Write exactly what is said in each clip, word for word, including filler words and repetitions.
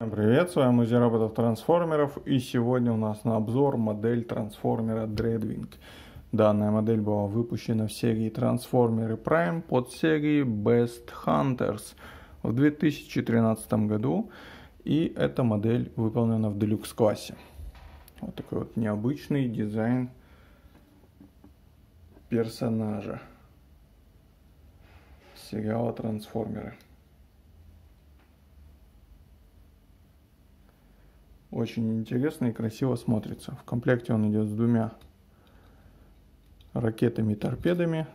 Всем привет, с вами музей роботов-трансформеров, и сегодня у нас на обзор модель трансформера Dreadwing. Данная модель была выпущена в серии Transformers Prime под серией Best Hunters в две тысячи тринадцатом году, и эта модель выполнена в Deluxe классе. Вот такой вот необычный дизайн персонажа сериала Трансформеры. Очень интересно и красиво смотрится. В комплекте он идет с двумя ракетами и торпедами,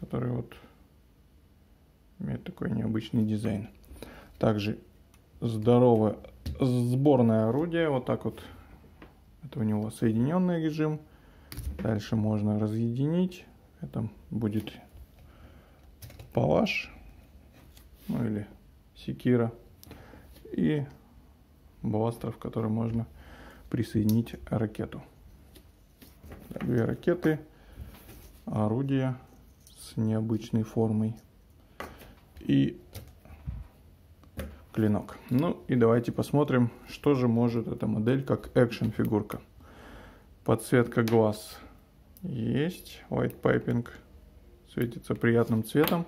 которые вот имеют такой необычный дизайн. Также здоровое сборное орудие. Вот так вот. Это у него соединенный режим. Дальше можно разъединить. Это будет палаш, ну или секира. И бластер, в который можно присоединить ракету. Две ракеты, орудие с необычной формой и клинок. Ну и давайте посмотрим, что же может эта модель как экшн-фигурка. Подсветка глаз есть, white piping светится приятным цветом.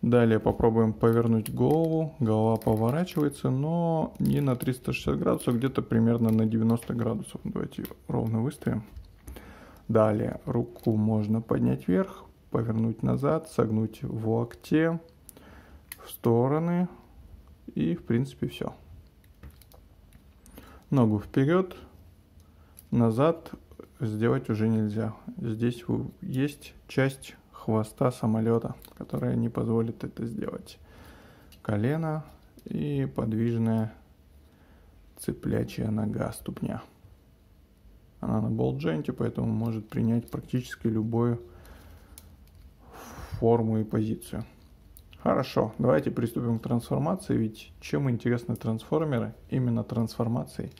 Далее попробуем повернуть голову. Голова поворачивается, но не на триста шестьдесят градусов, где-то примерно на девяносто градусов. Давайте ровно выставим. Далее руку можно поднять вверх, повернуть назад, согнуть в локте, в стороны. И в принципе все. Ногу вперед, назад сделать уже нельзя. Здесь есть часть хвоста самолета, которая не позволит это сделать. Колено и подвижная цеплячая нога, ступня. Она на болт-джойнте, поэтому может принять практически любую форму и позицию. Хорошо, давайте приступим к трансформации, ведь чем интересны трансформеры? Именно трансформацией.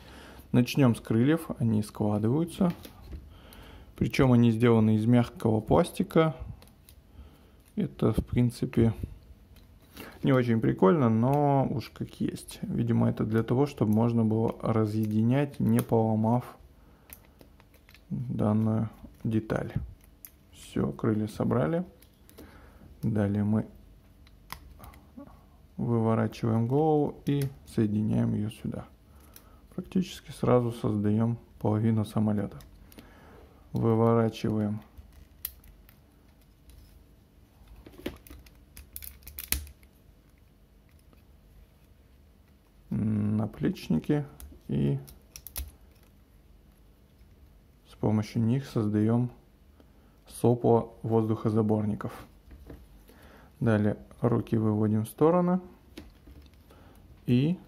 Начнем с крыльев, они складываются. Причем они сделаны из мягкого пластика. Это, в принципе, не очень прикольно, но уж как есть. Видимо, это для того, чтобы можно было разъединять, не поломав данную деталь. Все, крылья собрали. Далее мы выворачиваем голову и соединяем ее сюда. Практически сразу создаем половину самолета. Выворачиваем наплечники и с помощью них создаем сопло воздухозаборников. Далее руки выводим в стороны и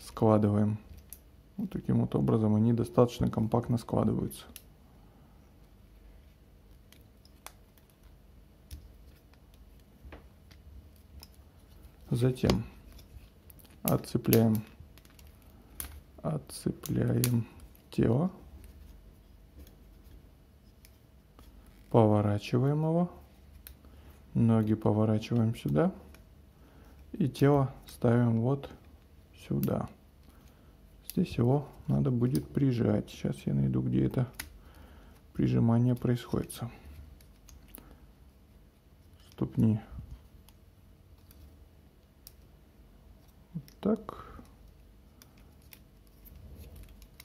складываем. Вот таким вот образом они достаточно компактно складываются. Затем отцепляем, отцепляем тело, поворачиваем его, ноги поворачиваем сюда и тело ставим вот сюда. Здесь его надо будет прижать. Сейчас я найду, где это прижимание происходит. Ступни. Так,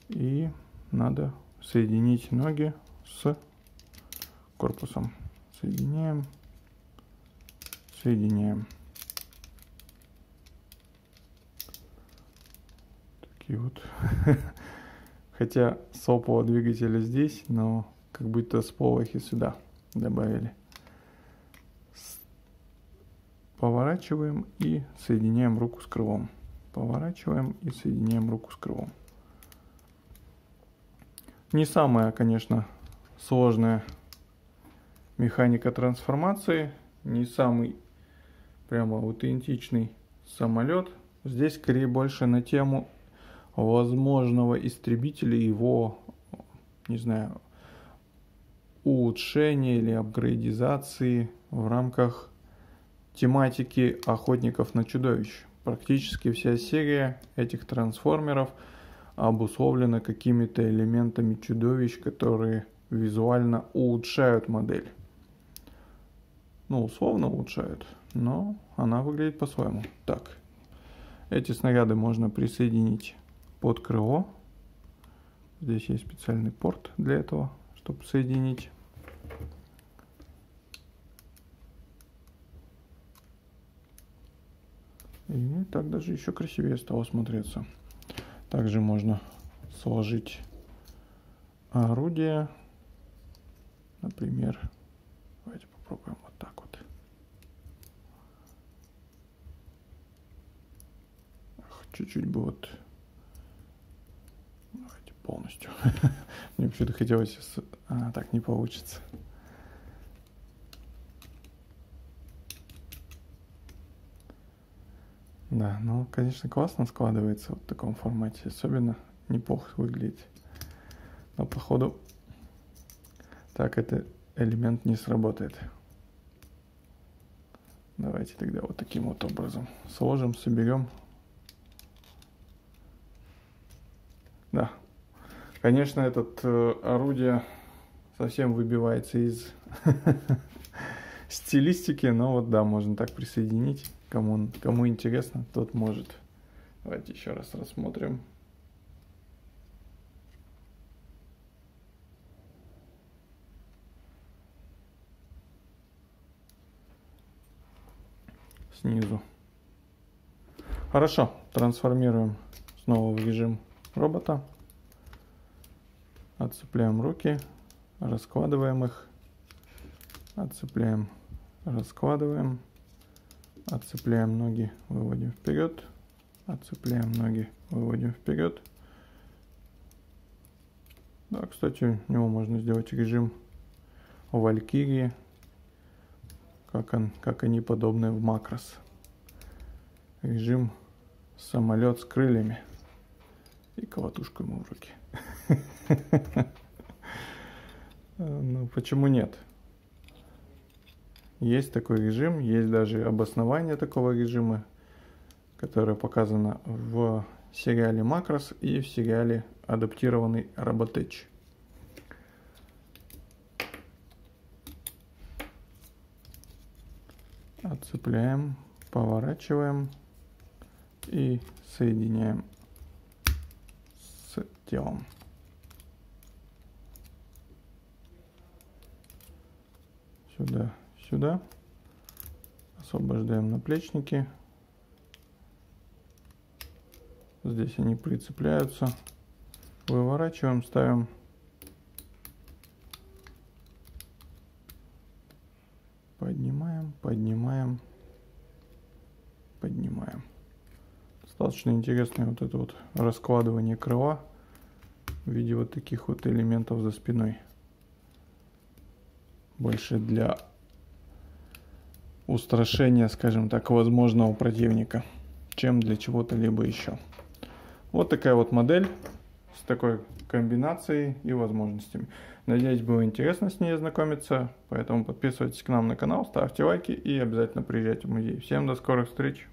и надо соединить ноги с корпусом. Соединяем, соединяем. Такие вот. Хотя сопло двигателя здесь, но как будто сполохи сюда добавили. Поворачиваем и соединяем руку с крылом. Поворачиваем и соединяем руку с крылом. Не самая, конечно, сложная механика трансформации, не самый прямо аутентичный самолет. Здесь скорее больше на тему возможного истребителя, его, не знаю, улучшения или апгрейдизации в рамках тематики охотников на чудовищ. практически вся серия этих трансформеров обусловлена какими-то элементами чудовищ, которые визуально улучшают модель. Ну, условно улучшают, но она выглядит по-своему. Так, эти снаряды можно присоединить под крыло. Здесь есть специальный порт для этого, чтобы соединить. И так даже еще красивее стало смотреться. Также можно сложить орудие. Например, давайте попробуем вот так вот. Чуть-чуть бы вот. Давайте полностью. Мне вообще-то хотелось... А, так не получится. Да, ну, конечно, классно складывается вот в таком формате. Особенно неплохо выглядит. Но, походу, так этот элемент не сработает. Давайте тогда вот таким вот образом сложим, соберем. Да, конечно, этот э, орудие совсем выбивается из стилистики, но вот да, можно так присоединить. Кому, он, кому интересно, тот может. Давайте еще раз рассмотрим. Снизу. Хорошо, трансформируем снова в режим робота. Отцепляем руки, раскладываем их. Отцепляем, раскладываем. Отцепляем ноги, выводим вперед. Отцепляем ноги, выводим вперед. Да, кстати, у него можно сделать режим Валькирии, как, он, как они подобны в Макрос. Режим самолет с крыльями. И колотушку ему в руки. Ну, почему нет? Есть такой режим, есть даже обоснование такого режима, которое показано в сериале «Макрос» и в сериале адаптированный «Роботек». Отцепляем, поворачиваем и соединяем с телом. Сюда. Сюда освобождаем наплечники. Здесь они прицепляются. Выворачиваем, ставим. Поднимаем, поднимаем, поднимаем. Достаточно интересное вот это вот раскладывание крыла в виде вот таких вот элементов за спиной. Больше для устрашение, скажем так, возможного противника, чем для чего-то либо еще. Вот такая вот модель с такой комбинацией и возможностями. Надеюсь, было интересно с ней ознакомиться, поэтому подписывайтесь к нам на канал, ставьте лайки и обязательно приезжайте в музей. Всем до скорых встреч!